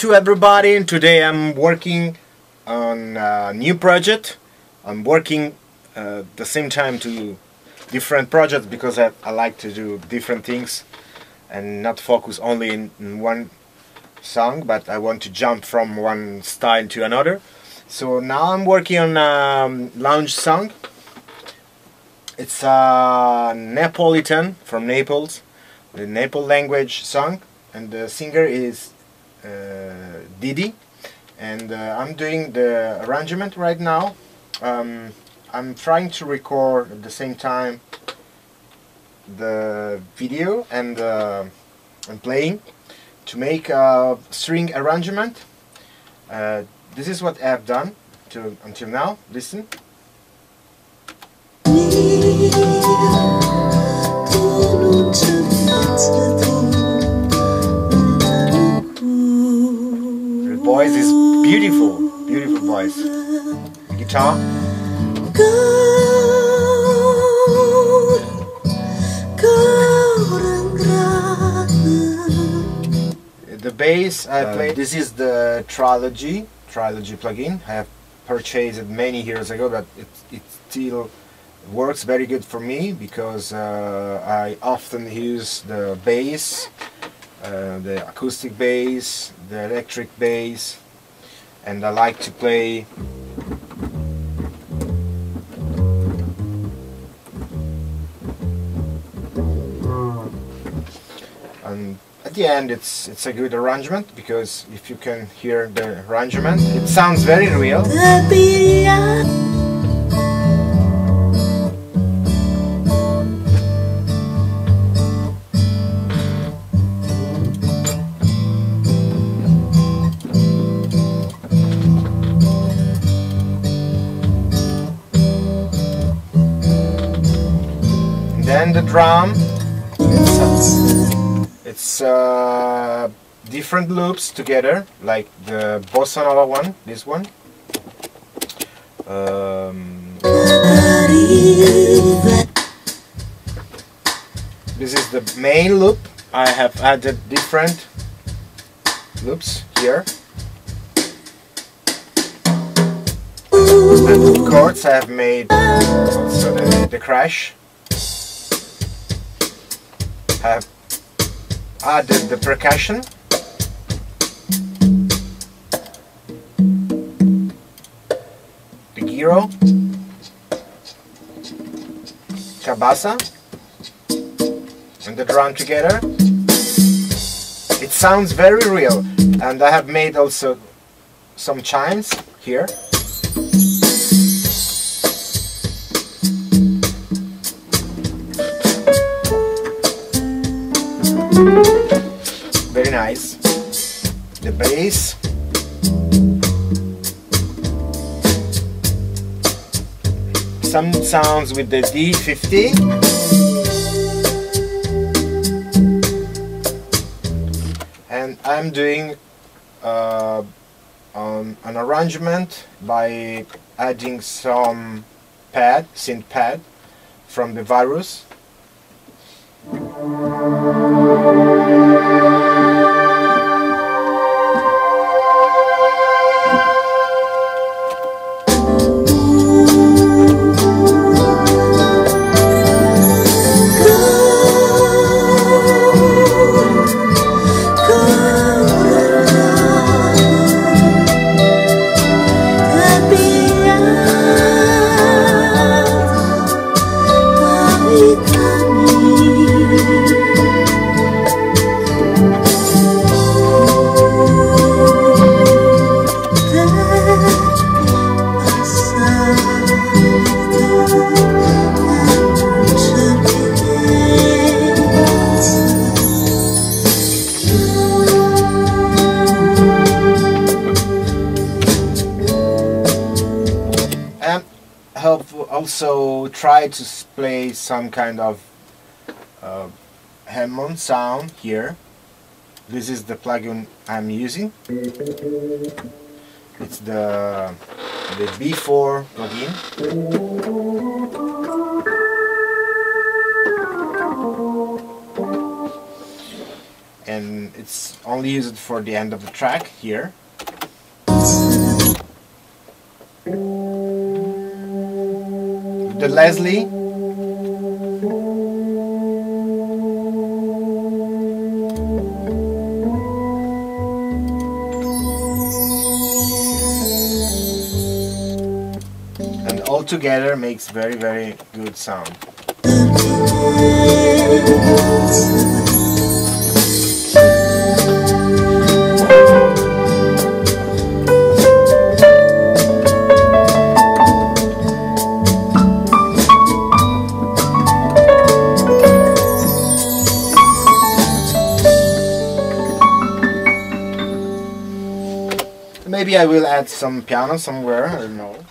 to everybody, and today I'm working on a new project. I'm working at the same time to different projects because I like to do different things and not focus only in one song, but I want to jump from one style to another. So now I'm working on a lounge song. It's a Neapolitan from Naples, the Naples language song, and the singer is Didi, and I'm doing the arrangement right now. I'm trying to record at the same time the video and playing to make a string arrangement. This is what I've done until now. Listen. The voice is beautiful, beautiful voice. Guitar. The bass I played. This is the Trilogy plugin. I have purchased it many years ago, but it still works very good for me because I often use the bass, the acoustic bass, the electric bass, and I like to play and at the end it's a good arrangement, because if you can hear the arrangement, it sounds very real. And then the drum. It's different loops together, like the bossa nova one, this one. This is the main loop. I have added different loops here. And the chords I have made also the crash. I have added the percussion, the giro, cabasa, and the drum together. It sounds very real, and I have made also some chimes here. Very nice. The bass. Some sounds with the D50. And I'm doing an arrangement by adding some synth pad from the Virus. Also try to play some kind of Hammond sound here. This is the plugin I'm using. It's the B4 plugin, and it's only used for the end of the track here. The Leslie. And all together makes very, very good sound. Maybe I will add some piano somewhere, I don't know.